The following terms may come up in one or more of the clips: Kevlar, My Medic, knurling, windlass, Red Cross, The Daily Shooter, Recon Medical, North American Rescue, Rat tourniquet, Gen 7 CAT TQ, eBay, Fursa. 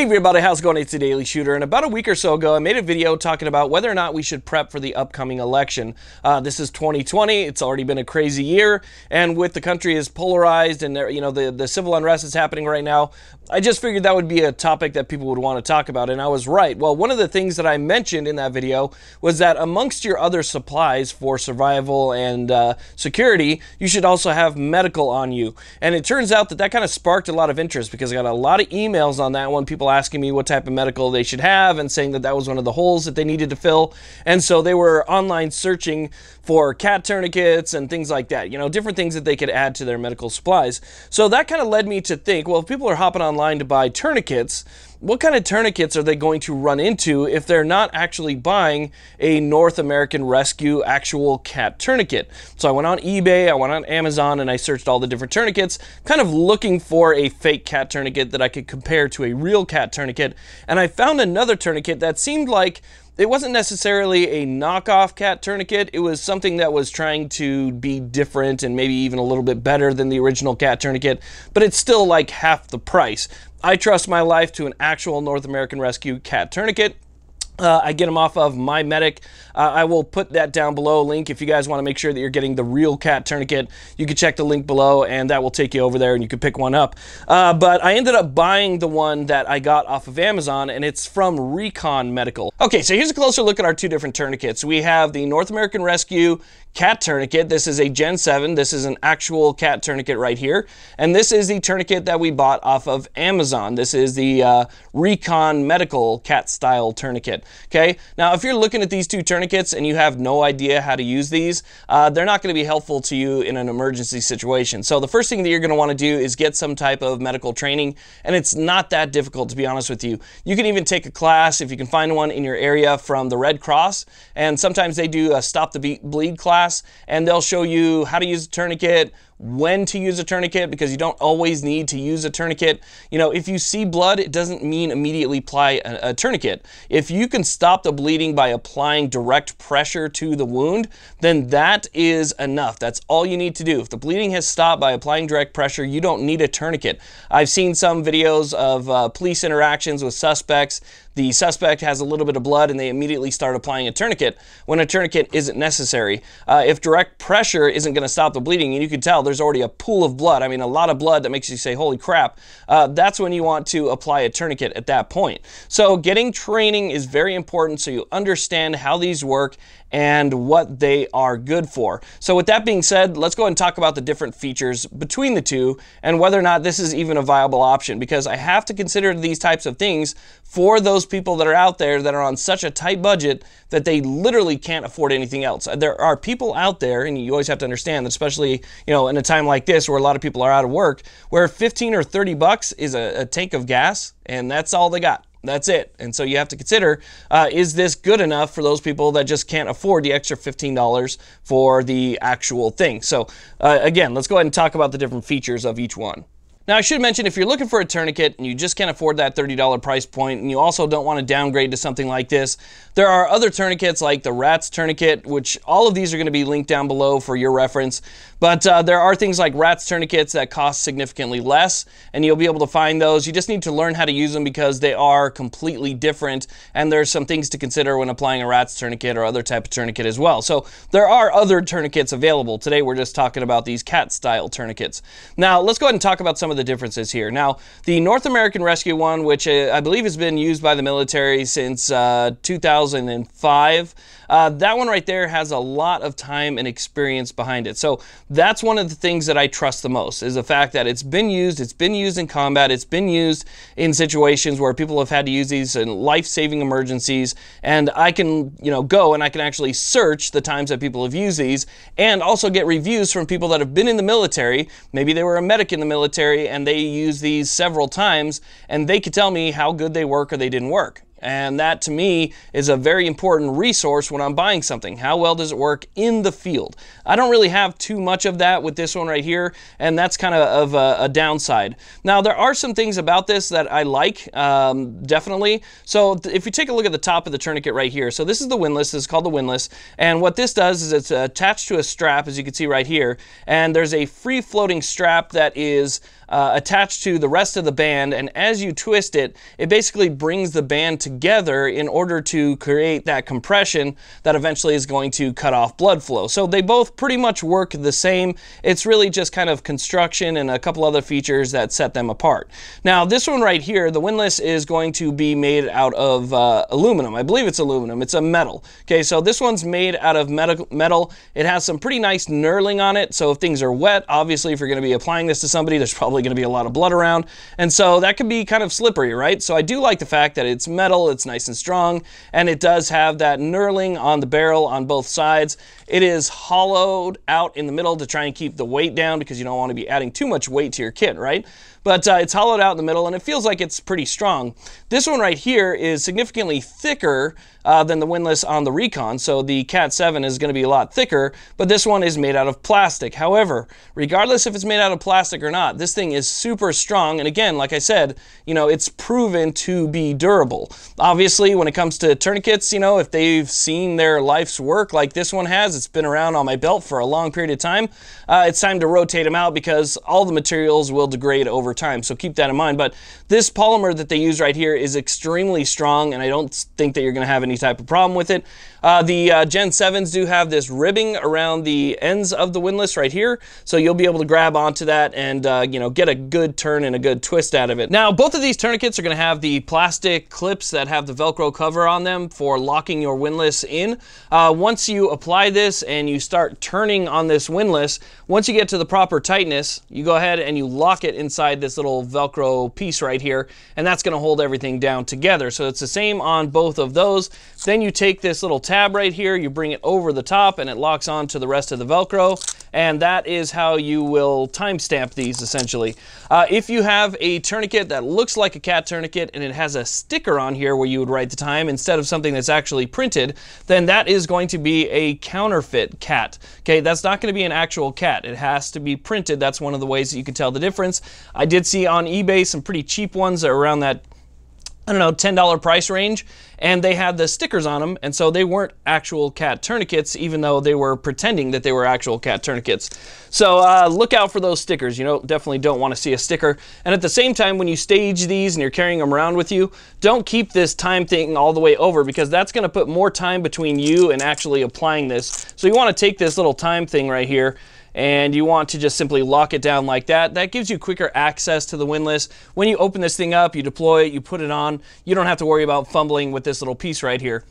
Hey everybody, how's it going? It's the Daily Shooter, and about a week or so ago I made a video talking about whether or not we should prep for the upcoming election. This is 2020, it's already been a crazy year, and with the country is polarized and the civil unrest is happening right now, I just figured that would be a topic that people would want to talk about, and I was right. Well, one of the things that I mentioned in that video was that amongst your other supplies for survival and security, you should also have medical on you. And it turns out that kind of sparked a lot of interest because I got a lot of emails on that one, people asking me what type of medical they should have and saying that that was one of the holes that they needed to fill. And so they were online searching for CAT tourniquets and things like that, different things that they could add to their medical supplies. So that kind of led me to think, well, if people are hopping online to buy tourniquets, what kind of tourniquets are they going to run into if they're not actually buying a North American Rescue actual CAT tourniquet? So I went on eBay, I went on Amazon, and I searched all the different tourniquets, kind of looking for a fake CAT tourniquet that I could compare to a real CAT tourniquet. And I found another tourniquet that seemed like it wasn't necessarily a knockoff CAT tourniquet. It was something that was trying to be different and maybe even a little bit better than the original CAT tourniquet, but it's still like half the price. I trust my life to an actual North American Rescue CAT tourniquet. I get them off of My Medic. I will put that down below, link. If you guys want to make sure that you're getting the real CAT tourniquet, you can check the link below and that will take you over there and you can pick one up. But I ended up buying the one that I got off of Amazon, and it's from Recon Medical. Okay, so here's a closer look at our two different tourniquets. We have the North American Rescue CAT tourniquet. This is a Gen 7. This is an actual CAT tourniquet right here. And this is the tourniquet that we bought off of Amazon. This is the Recon Medical CAT style tourniquet. Okay, now if you're looking at these two tourniquets and you have no idea how to use these, they're not going to be helpful to you in an emergency situation. So the first thing that you're going to want to do is get some type of medical training, and it's not that difficult, to be honest with you. You can even take a class, if you can find one in your area, from the Red Cross, and sometimes they do a Stop the Bleed class, and they'll show you how to use a tourniquet, when to use a tourniquet, because you don't always need to use a tourniquet. If you see blood, it doesn't mean immediately apply a tourniquet. If you can stop the bleeding by applying direct pressure to the wound, then that is enough. That's all you need to do. If the bleeding has stopped by applying direct pressure, you don't need a tourniquet. I've seen some videos of police interactions with suspects. The suspect has a little bit of blood and they immediately start applying a tourniquet when a tourniquet isn't necessary. If direct pressure isn't going to stop the bleeding, and you can tell there's already a pool of blood, I mean a lot of blood, that makes you say, holy crap, that's when you want to apply a tourniquet at that point. So getting training is very important so you understand how these work and what they are good for. So with that being said, let's go ahead and talk about the different features between the two and whether or not this is even a viable option, because I have to consider these types of things for those people that are out there that are on such a tight budget that they literally can't afford anything else. There are people out there, and you always have to understand, especially in a time like this where a lot of people are out of work, where 15 or 30 bucks is a tank of gas, and that's all they got. That's it. And so you have to consider, is this good enough for those people that just can't afford the extra $15 for the actual thing? So again, let's go ahead and talk about the different features of each one. Now, I should mention, if you're looking for a tourniquet and you just can't afford that $30 price point, and you also don't want to downgrade to something like this, there are other tourniquets like the Rat's tourniquet, which all of these are going to be linked down below for your reference. But there are things like Rat's tourniquets that cost significantly less, and you'll be able to find those. You just need to learn how to use them because they are completely different, and there's some things to consider when applying a Rat's tourniquet or other type of tourniquet as well. So there are other tourniquets available. Today, we're just talking about these CAT style tourniquets. Now, let's go ahead and talk about some of the differences here. Now, the North American Rescue one, which I believe has been used by the military since 2005, that one right there has a lot of time and experience behind it. So that's one of the things that I trust the most, is the fact that it's been used in combat, it's been used in situations where people have had to use these in life-saving emergencies, and I can, go and I can actually search the times that people have used these, and also get reviews from people that have been in the military. Maybe they were a medic in the military and they use these several times, and they could tell me how good they work or they didn't work. And that to me is a very important resource when I'm buying something. How well does it work in the field? I don't really have too much of that with this one right here, and that's kind of a downside. Now there are some things about this that I like, definitely. So if you take a look at the top of the tourniquet right here, so this is the windlass, this is called the windlass, and what this does is it's attached to a strap, as you can see right here, and there's a free floating strap that is attached to the rest of the band, and as you twist it, it basically brings the band together in order to create that compression that eventually is going to cut off blood flow. So they both pretty much work the same. It's really just kind of construction and a couple other features that set them apart. Now this one right here, the windlass, is going to be made out of aluminum. I believe it's aluminum. It's a metal. Okay, so this one's made out of metal. It has some pretty nice knurling on it, so if things are wet, obviously if you're going to be applying this to somebody, there's probably going to be a lot of blood around, and so that can be kind of slippery, right? So I do like the fact that it's metal, it's nice and strong, and it does have that knurling on the barrel on both sides. It is hollowed out in the middle to try and keep the weight down, because you don't want to be adding too much weight to your kit, right? But it's hollowed out in the middle, and it feels like it's pretty strong. This one right here is significantly thicker than the windlass on the Recon, so the Cat 7 is going to be a lot thicker, but this one is made out of plastic. However, regardless if it's made out of plastic or not, this thing is super strong, and again, like I said, you know, it's proven to be durable. Obviously, when it comes to tourniquets, you know, if they've seen their life's work like this one has, it's been around on my belt for a long period of time, it's time to rotate them out, because all the materials will degrade over time, so keep that in mind. But this polymer that they use right here is extremely strong, and I don't think that you're going to have any type of problem with it. The Gen 7s do have this ribbing around the ends of the windlass right here, so you'll be able to grab onto that and you know, get a good turn and a good twist out of it. Now both of these tourniquets are going to have the plastic clips that have the Velcro cover on them for locking your windlass in. Once you apply this and you start turning on this windlass, once you get to the proper tightness, you go ahead and you lock it inside this little Velcro piece right here, and that's going to hold everything down together. So it's the same on both of those. Then you take this little tab right here, you bring it over the top, and it locks onto the rest of the Velcro, and that is how you will timestamp these essentially. If you have a tourniquet that looks like a Cat tourniquet and it has a sticker on here where you would write the time instead of something that's actually printed, then that is going to be a counterfeit Cat. Okay, that's not going to be an actual Cat. It has to be printed. That's one of the ways that you can tell the difference. I did see on eBay some pretty cheap ones that are around that, I don't know, $10 price range, and they had the stickers on them, and so they weren't actual Cat tourniquets, even though they were pretending that they were actual Cat tourniquets. So look out for those stickers. You know, definitely don't want to see a sticker. And at the same time, when you stage these and you're carrying them around with you, don't keep this time thing all the way over, because that's going to put more time between you and actually applying this. So you want to take this little time thing right here, and you want to just simply lock it down like that. That gives you quicker access to the windlass. When you open this thing up, you deploy it, you put it on, you don't have to worry about fumbling with this little piece right here.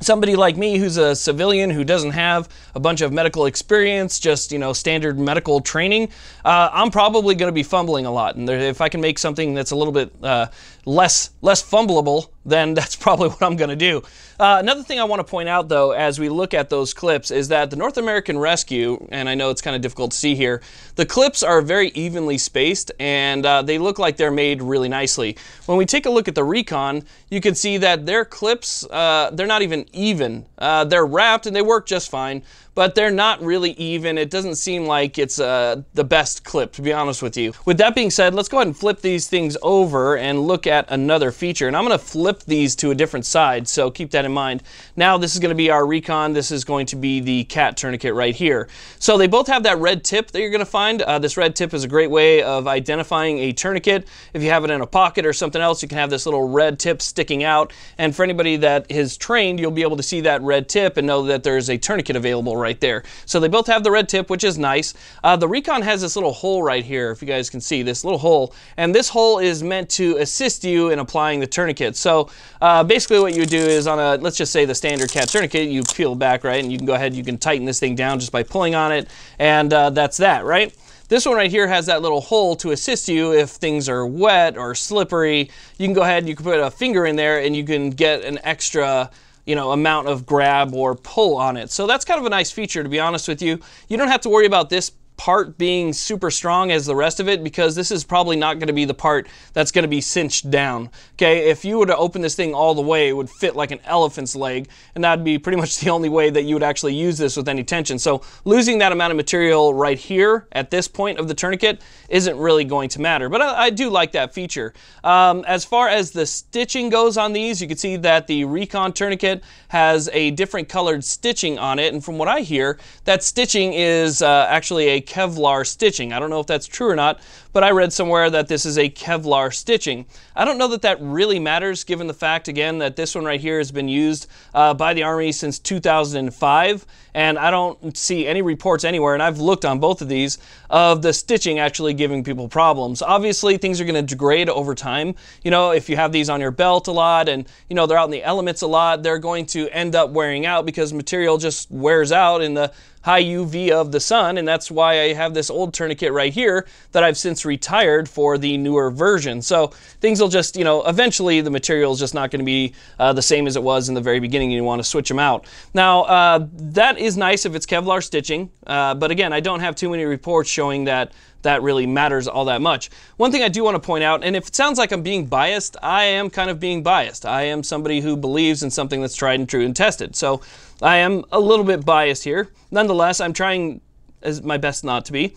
Somebody like me who's a civilian who doesn't have a bunch of medical experience, just, you know, standard medical training, I'm probably going to be fumbling a lot. And if I can make something that's a little bit less fumbleable, then that's probably what I'm going to do. Another thing I want to point out, though, as we look at those clips, is that the North American Rescue, and I know it's kind of difficult to see here, the clips are very evenly spaced, and they look like they're made really nicely. When we take a look at the Recon, you can see that their clips, they're not even. They're wrapped and they work just fine, but they're not really even. It doesn't seem like it's the best clip, to be honest with you. With that being said, let's go ahead and flip these things over and look at another feature. And I'm going to flip these to a different side, so keep that in mind. Now this is going to be our Recon. This is going to be the Cat tourniquet right here. So they both have that red tip that you're going to find. This red tip is a great way of identifying a tourniquet. If you have it in a pocket or something else, you can have this little red tip sticking out. And for anybody that is trained, you'll be able to see that red tip and know that there's a tourniquet available right there. So they both have the red tip, which is nice. The Recon has this little hole right here, if you guys can see this little hole, and this hole is meant to assist you in applying the tourniquet. So basically what you do is, on a, let's just say the standard Cat tourniquet, you peel back, right, and you can go ahead, you can tighten this thing down just by pulling on it, and that's that, right? This one right here has that little hole to assist you if things are wet or slippery. You can go ahead and you can put a finger in there and you can get an extra, you know, amount of grab or pull on it. So that's kind of a nice feature, to be honest with you. You don't have to worry about this part being super strong as the rest of it, because this is probably not going to be the part that's going to be cinched down. Okay, if you were to open this thing all the way, it would fit like an elephant's leg, and that'd be pretty much the only way that you would actually use this with any tension. So losing that amount of material right here at this point of the tourniquet isn't really going to matter, but I do like that feature. As far as the stitching goes on these, you can see that the Recon tourniquet has a different colored stitching on it, and from what I hear, that stitching is actually a Kevlar stitching. I don't know if that's true or not, but I read somewhere that this is a Kevlar stitching. I don't know that that really matters, given the fact, again, that this one right here has been used by the Army since 2005, and I don't see any reports anywhere, and I've looked on both of these, of the stitching actually giving people problems. Obviously, things are going to degrade over time. You know, if you have these on your belt a lot and, you know, they're out in the elements a lot, they're going to end up wearing out because material just wears out in the high UV of the sun, and that's why I have this old tourniquet right here that I've since retired for the newer version. So things will just, you know, eventually the material is just not going to be the same as it was in the very beginning, and you want to switch them out. Now, that is nice if it's Kevlar stitching, but again, I don't have too many reports showing that that really matters all that much. One thing I do want to point out, and if it sounds like I'm being biased, I am kind of being biased. I am somebody who believes in something that's tried and true and tested. So I am a little bit biased here. Nonetheless, I'm trying as my best not to be.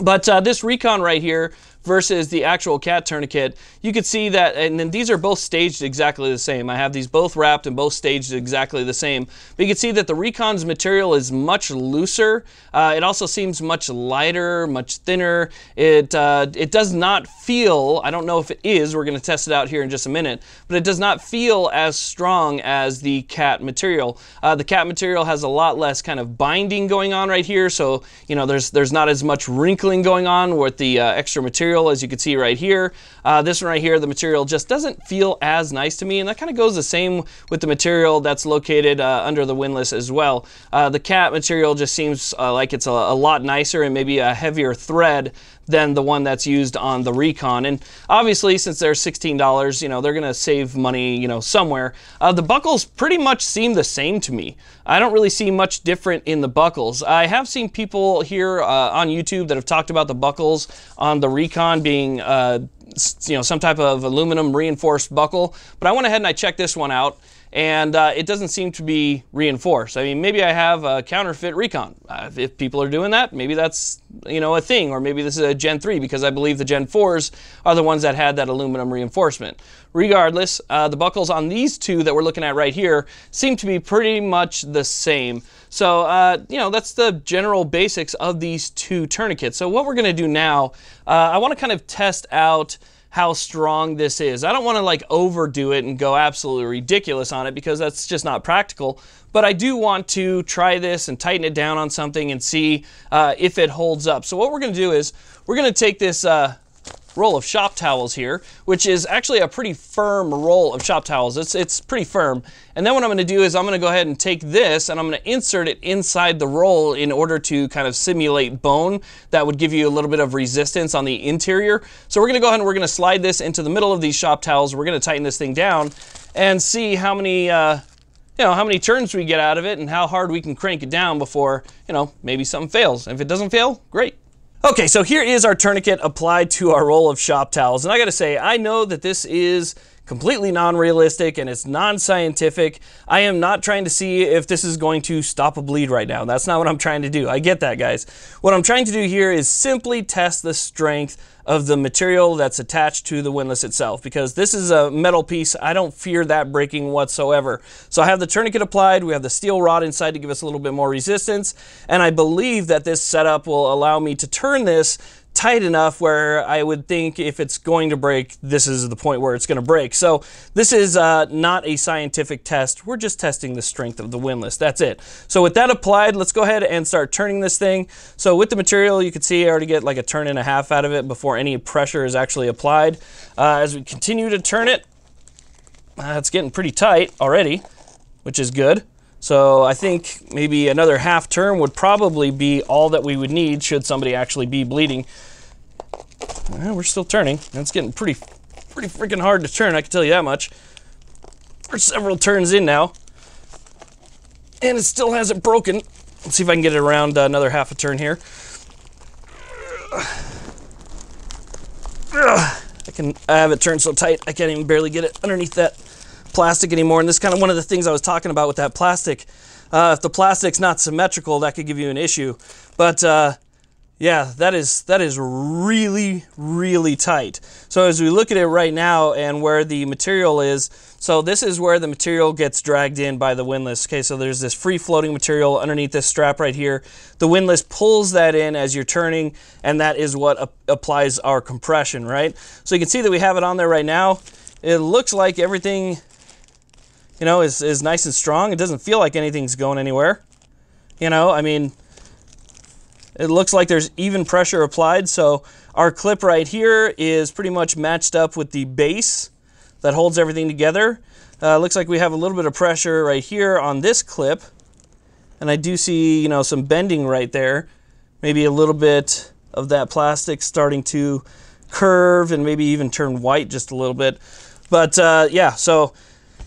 But this Recon right here versus the actual CAT tourniquet, you could see that, and then these are both staged exactly the same. I have these both wrapped and both staged exactly the same. But you can see that the Recon's material is much looser. It also seems much lighter, much thinner. It does not feel, I don't know if it is, we're going to test it out here in just a minute, but it does not feel as strong as the CAT material. The CAT material has a lot less kind of binding going on right here, so you know there's not as much wrinkling going on with the extra material, as you can see right here. This one right here, the material just doesn't feel as nice to me, and that kind of goes the same with the material that's located under the windlass as well. The CAT material just seems like it's a lot nicer and maybe a heavier thread than the one that's used on the Recon. And obviously, since they're $16, you know, they're gonna save money, you know, somewhere. The buckles pretty much seem the same to me. I don't really see much different in the buckles. I have seen people here on YouTube that have talked about the buckles on the Recon being you know, some type of aluminum reinforced buckle, but I went ahead and I checked this one out, and it doesn't seem to be reinforced. I mean, maybe I have a counterfeit Recon. If people are doing that, maybe that's, you know, a thing, or maybe this is a Gen 3, because I believe the Gen 4s are the ones that had that aluminum reinforcement. Regardless, the buckles on these two that we're looking at right here seem to be pretty much the same. So, you know, that's the general basics of these two tourniquets. So what we're going to do now, I want to kind of test out how strong this is. I don't want to like overdo it and go absolutely ridiculous on it, because that's just not practical, but I do want to try this and tighten it down on something and see if it holds up. So what we're going to do is we're going to take this roll of shop towels here, which is actually a pretty firm roll of shop towels. It's pretty firm. And then what I'm going to do is I'm going to go ahead and take this and I'm going to insert it inside the roll in order to kind of simulate bone. That would give you a little bit of resistance on the interior. So we're going to go ahead and we're going to slide this into the middle of these shop towels. We're going to tighten this thing down and see how many you know, how many turns we get out of it and how hard we can crank it down before, you know, maybe something fails. If it doesn't fail, great. Okay, so here is our tourniquet applied to our roll of shop towels. And I gotta say, I know that this is completely non-realistic and it's non-scientific. I am not trying to see if this is going to stop a bleed right now. That's not what I'm trying to do. I get that, guys. What I'm trying to do here is simply test the strength of the material that's attached to the windlass itself, because this is a metal piece. I don't fear that breaking whatsoever. So I have the tourniquet applied, we have the steel rod inside to give us a little bit more resistance, and I believe that this setup will allow me to turn this tight enough where I would think if it's going to break, this is the point where it's going to break. So this is not a scientific test. We're just testing the strength of the windlass. That's it. So with that applied, let's go ahead and start turning this thing. So with the material, you can see I already get like a turn and a half out of it before any pressure is actually applied. As we continue to turn it, it's getting pretty tight already, which is good. So I think maybe another half turn would probably be all that we would need should somebody actually be bleeding. Well, we're still turning. It's getting pretty freaking hard to turn, I can tell you that much. We're several turns in now, and it still hasn't broken. Let's see if I can get it around another half a turn here. I have it turned so tight I can't even barely get it underneath that plastic anymore. And this is kind of one of the things I was talking about with that plastic. If the plastic's not symmetrical, that could give you an issue. But yeah, that is really, really tight. So as we look at it right now and where the material is, so this is where the material gets dragged in by the windlass. Okay, so there's this free floating material underneath this strap right here. The windlass pulls that in as you're turning, and that is what applies our compression, right? So you can see that we have it on there right now. It looks like everything, you know, is nice and strong. It doesn't feel like anything's going anywhere. You know, I mean, it looks like there's even pressure applied. So our clip right here is pretty much matched up with the base that holds everything together. Looks like we have a little bit of pressure right here on this clip. And I do see, you know, some bending right there. Maybe a little bit of that plastic starting to curve and maybe even turn white just a little bit. But yeah, so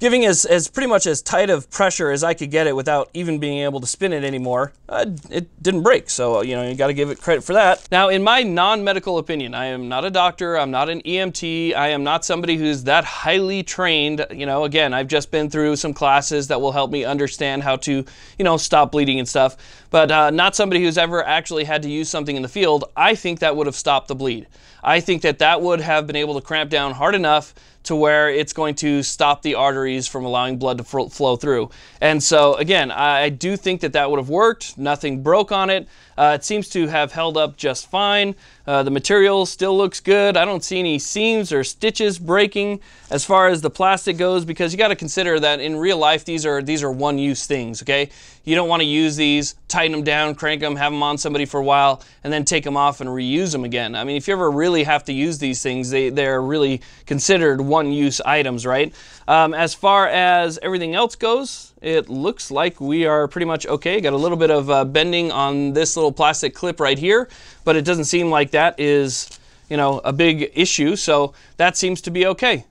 giving as pretty much as tight of pressure as I could get it without even being able to spin it anymore. It didn't break, so you know, you gotta give it credit for that. Now, in my non-medical opinion, I am not a doctor, I'm not an EMT, I am not somebody who's that highly trained. You know, again, I've just been through some classes that will help me understand how to, you know, stop bleeding and stuff, but not somebody who's ever actually had to use something in the field. I think that would have stopped the bleed. I think that that would have been able to cramp down hard enough to where it's going to stop the arteries from allowing blood to flow through. And so again, I do think that that would have worked. Nothing broke on it. It seems to have held up just fine. The material still looks good. I don't see any seams or stitches breaking as far as the plastic goes, because you got to consider that in real life, these are one-use things, okay? You don't want to use these, tighten them down, crank them, have them on somebody for a while, and then take them off and reuse them again. I mean, if you ever really have to use these things, they're really considered one-use items, right? As far as everything else goes, it looks like we are pretty much okay. Got a little bit of bending on this little plastic clip right here, but it doesn't seem like that is, you know, a big issue. So that seems to be okay.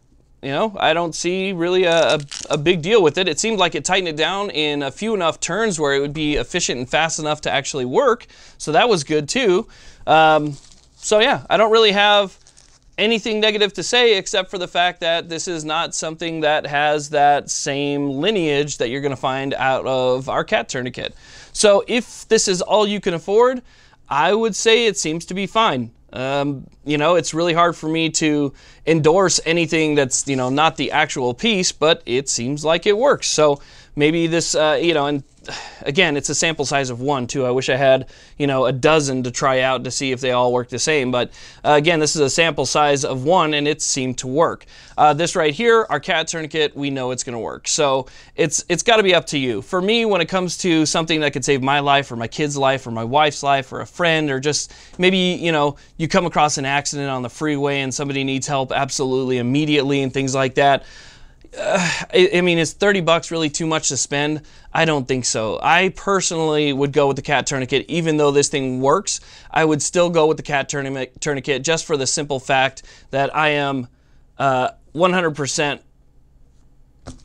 You know, I don't see really a big deal with it. It seemed like it tightened it down in a few enough turns where it would be efficient and fast enough to actually work. So that was good too. So yeah, I don't really have anything negative to say, except for the fact that this is not something that has that same lineage that you're going to find out of our CAT tourniquet. So if this is all you can afford, I would say it seems to be fine. You know, it's really hard for me to endorse anything that's, you know, not the actual piece, but it seems like it works. So maybe this, you know, and again, it's a sample size of one too. I wish I had, you know, a dozen to try out to see if they all work the same. But again, this is a sample size of one and it seemed to work. This right here, our CAT tourniquet, we know it's going to work. So it's got to be up to you. For me, when it comes to something that could save my life or my kid's life or my wife's life or a friend, or just maybe, you know, you come across an accident on the freeway and somebody needs help absolutely immediately and things like that. I mean, is $30 really too much to spend? I don't think so. I personally would go with the CAT tourniquet. Even though this thing works, I would still go with the CAT tourniquet just for the simple fact that I am 100%,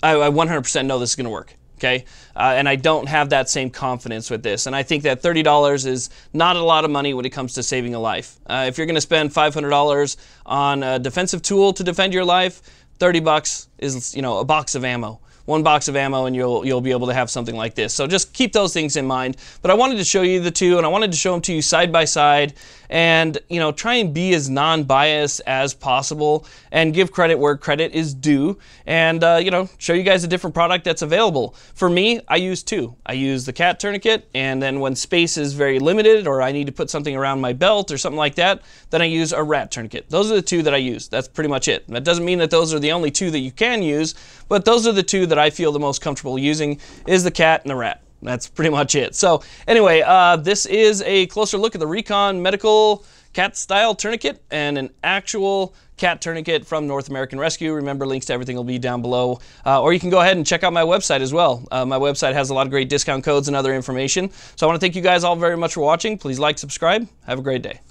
I 100% know this is going to work. Okay, and I don't have that same confidence with this. And I think that $30 is not a lot of money when it comes to saving a life. If you're going to spend $500 on a defensive tool to defend your life, $30 is, you know, a box of ammo. One box of ammo and you'll be able to have something like this. So just keep those things in mind. But I wanted to show you the two, and I wanted to show them to you side by side, and, you know, try and be as non-biased as possible and give credit where credit is due, and you know, show you guys a different product that's available. For me, I use two. I use the CAT tourniquet, and then when space is very limited or I need to put something around my belt or something like that, then I use a Rat tourniquet. Those are the two that I use. That's pretty much it. That doesn't mean that those are the only two that you can use, but those are the two that I feel the most comfortable using, is the CAT and the Rat. That's pretty much it. So anyway, this is a closer look at the Recon Medical CAT style tourniquet and an actual CAT tourniquet from North American Rescue. Remember, links to everything will be down below. Or you can go ahead and check out my website as well. My website has a lot of great discount codes and other information. So I want to thank you guys all very much for watching. Please like, subscribe. Have a great day.